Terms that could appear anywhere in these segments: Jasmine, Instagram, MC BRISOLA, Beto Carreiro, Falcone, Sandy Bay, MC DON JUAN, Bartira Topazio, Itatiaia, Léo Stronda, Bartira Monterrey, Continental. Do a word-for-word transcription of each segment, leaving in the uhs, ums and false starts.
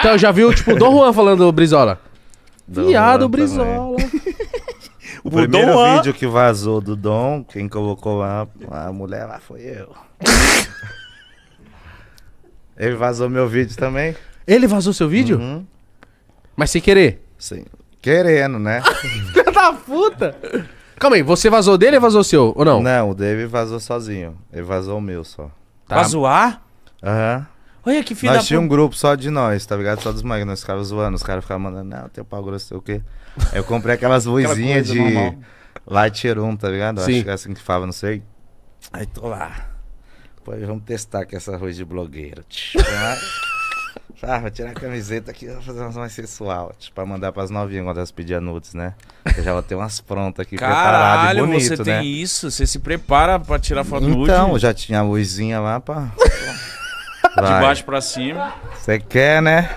Então, já viu, tipo, o Don Juan falando Brisola. Viado, Brisola. O, o primeiro Dom vídeo a... que vazou do Dom, quem colocou a, a mulher lá foi eu. Ele vazou meu vídeo também. Ele vazou seu vídeo? Uhum. Mas sem querer? Sim. Querendo, né? Filha da puta! Calma aí, você vazou dele ou vazou seu? Ou não? Não, o dele vazou sozinho. Ele vazou o meu só. Tá. Vazou? Aham. Uhum. Olha que filha da puta. Nós tinha um grupo só de nós, tá ligado? Só dos magos. Nós ficava zoando, os caras ficavam mandando, não, teu pau grosso, sei o quê. Eu comprei aquelas luzinhas de normal. Lighter Room, tá ligado? Sim. Acho que é assim que falava, não sei. Aí tô lá. Pô, vamos testar aqui essa luz de blogueiro. Ah, vou tirar a camiseta aqui, vou fazer umas mais sensual. Tipo, pra mandar pras novinhas quando elas pedir nudes, né? Eu já vou ter umas prontas aqui preparadas e bonito, né? Você tem isso? Você se prepara pra tirar foto nude? Então, já tinha a luzinha lá pra... Vai. De baixo pra cima. Você quer, né?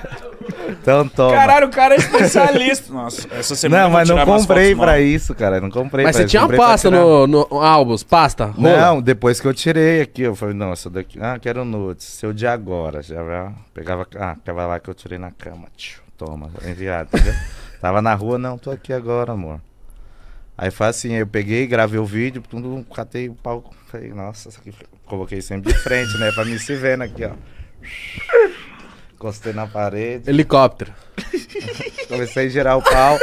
Então toma. Caralho, o cara é especialista. Nossa, essa semana. Não, mas não comprei pra isso, cara. Não comprei mas pra isso. Mas você tinha pasta no, no álbuns? Pasta? Rola. Não, depois que eu tirei aqui, eu falei, não, essa daqui. Ah, quero nudes. Seu de agora. Já pegava. Ah, aquela lá que eu tirei na cama. Tio, toma, enviado, tá vendo? Tava na rua, não, tô aqui agora, amor. Aí foi assim, eu peguei, gravei o vídeo, tudo, catei o pau, falei, nossa, isso aqui, coloquei sempre de frente, né, pra mim se vendo aqui, ó. Encostei na parede. Helicóptero. Comecei a girar o pau.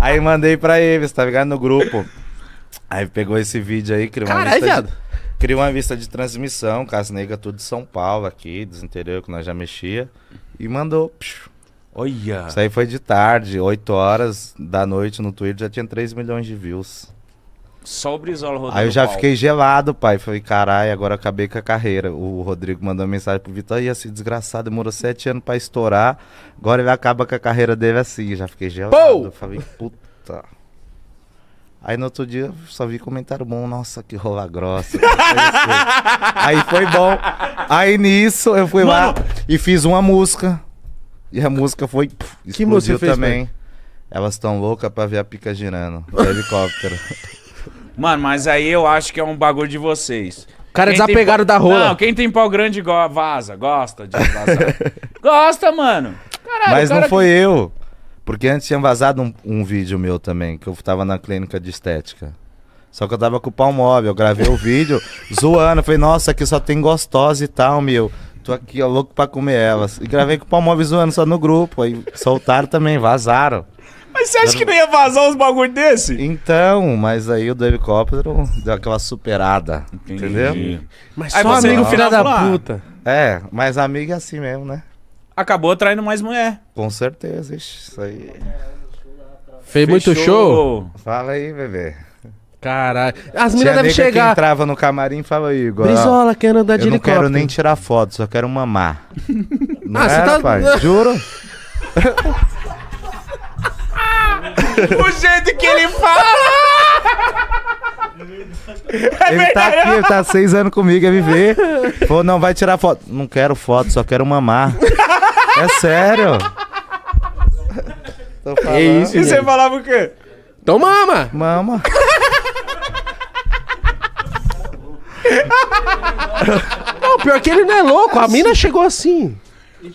Aí mandei pra eles, tá ligado, no grupo. Aí pegou esse vídeo aí, criou uma Carai, lista viado. de... Criou uma lista de transmissão, Casa Negra, tudo de São Paulo aqui, dos interior, que nós já mexia, e mandou, psh. Olha. Isso aí foi de tarde, oito horas da noite no Twitter, já tinha três milhões de views. Só o Brisola rodando. Aí eu já fiquei gelado, pai. Falei, caralho, agora acabei com a carreira. O Rodrigo mandou uma mensagem pro Vitor, aí esse desgraçado demorou sete anos pra estourar, agora ele acaba com a carreira dele assim. Já fiquei gelado. Pou! Falei, puta. Aí no outro dia eu só vi comentário bom, nossa, que rola grossa. Aí foi bom. Aí nisso eu fui Mano. lá e fiz uma música. E a música foi... Puf, que explodiu música fez, também. Mano? Elas tão loucas pra ver a pica girando. Do helicóptero. Mano, mas aí eu acho que é um bagulho de vocês. Cara, quem desapegaram pau... da rola. Não, quem tem pau grande go... vaza. Gosta de vazar. Gosta, mano. Caralho, mas cara não foi que... eu. Porque antes tinha vazado um, um vídeo meu também. Que eu tava na clínica de estética. Só que eu tava com o pau móvel. Eu gravei o vídeo zoando. Falei, nossa, aqui só tem gostosa e tal, meu. Tô aqui, ó, louco pra comer elas. E gravei com o Palmóvel zoando só no grupo. Aí soltaram também, vazaram. Mas você acha Era... que não ia vazar uns bagulho desse? Então, mas aí o do helicóptero deu aquela superada. Entendi. Entendeu? Mas aí só amigo não... filha da puta. É, mas amigo é assim mesmo, né? Acabou atraindo mais mulher. Com certeza, ixi, isso aí. Fez muito show? Fala aí, bebê. Caralho. As meninas devem chegar. Que entrava no camarim e falava aí, igual. Brisola, quero andar de helicóptero. Eu não quero nem tirar foto, só quero mamar. Não ah, era, tá... pai? Juro. O jeito que ele fala. É ele tá aqui, ele tá há seis anos comigo, é viver. Falou, não, vai tirar foto. Não quero foto, só quero mamar. É sério. Tô falando. É isso, e gente. Você falava o quê? Então mama. Mama. Não, pior que ele não é louco. A mina chegou assim.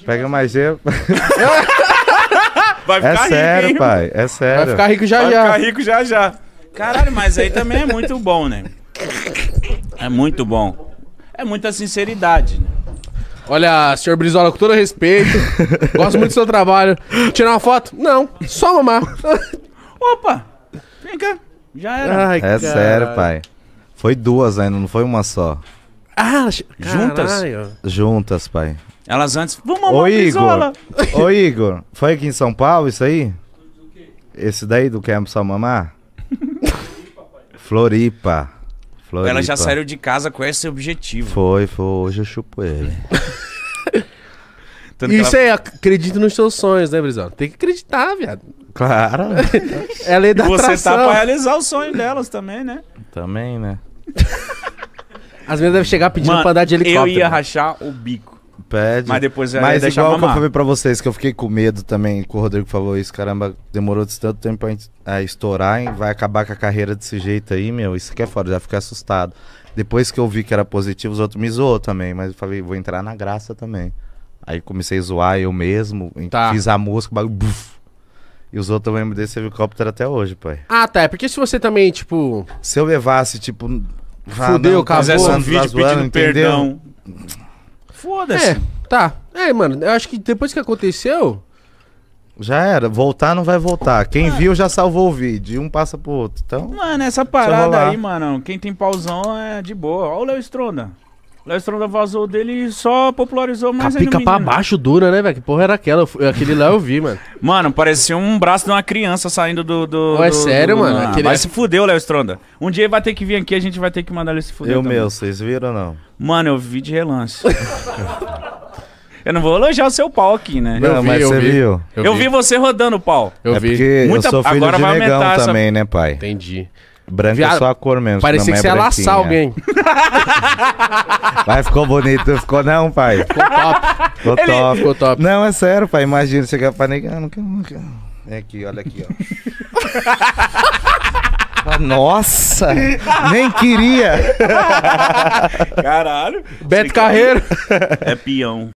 Pega mais gelo. Vai ficar rico, é sério, rico, pai. É sério. Vai ficar rico já Vai já. Vai ficar rico já já. Caralho, mas aí também é muito bom, né? É muito bom. É muita sinceridade, né? Olha, senhor Brisola, com todo respeito, gosto muito do seu trabalho. Tirar uma foto? Não, só mamar. Opa, vem cá. Já era. Ai, é cara. sério, pai. Foi duas ainda, não foi uma só. Ah, juntas? Caralho. Juntas, pai. Elas antes... Vamos mamar o Brisola. Ô, Igor, foi aqui em São Paulo isso aí? Do quê? Esse daí do Quer Só Mamar? Floripa, Floripa. Ela já saiu de casa com esse objetivo. Foi, foi. Hoje eu chupo ele. Isso ela... aí, acredito nos seus sonhos, né, Brisola? Tem que acreditar, viado. Claro. É a lei da atração. Você tá pra realizar o sonho delas também, né? Também, né? As meninas devem chegar pedindo Mano, pra andar de helicóptero. Eu ia rachar o bico. Pede. Mas depois ela ia deixar mamar. Mas igual que eu falei pra vocês, que eu fiquei com medo também, que o Rodrigo falou isso, caramba, demorou tanto tempo a estourar, hein? Vai acabar com a carreira desse jeito aí, meu, isso aqui é foda, já fiquei assustado. Depois que eu vi que era positivo, os outros me zoou também, mas eu falei, vou entrar na graça também. Aí comecei a zoar eu mesmo, tá. Fiz a música, bagulho. Buf. E usou também o M D C helicóptero até hoje, pai. Ah, tá. É porque se você também, tipo... Se eu levasse, tipo... Fudeu, casou, fazendo um vídeo pedindo perdão. Foda-se. É, tá. É, mano, eu acho que depois que aconteceu... Já era, voltar não vai voltar. Quem viu já salvou o vídeo, um passa pro outro. Então, mano, essa parada aí, mano, quem tem pauzão é de boa. Olha o Léo Stronda. O Léo Stronda vazou dele e só popularizou mais ainda. Pica pra baixo dura, né, velho? Que porra era aquela? Eu, aquele lá eu vi, mano. Mano, parecia um braço de uma criança saindo do... do Pô, é do, sério, do, do, mano? Aquele... Vai se fuder, o Léo Stronda. Um dia ele vai ter que vir aqui, a gente vai ter que mandar ele se fuder. Eu também. Meu, vocês viram ou não? Mano, eu vi de relance. Eu não vou elogiar o seu pau aqui, né? Não, eu vi, mas você viu. viu. Eu, eu vi. vi você rodando o pau. Eu é vi. Porque Muita... eu sou filho Agora de vai negão também, essa... né, pai? Entendi. Branco Viado... é só a cor mesmo. Parecia que você ia laçar alguém. Mas ficou bonito. Ficou não, pai? Ficou top. Ficou Ele... top. Ficou top. Não, é sério, pai. Imagina, chegar pra negão. É aqui, olha aqui, ó. Nossa! Nem queria. Caralho. Beto Carreiro. É peão.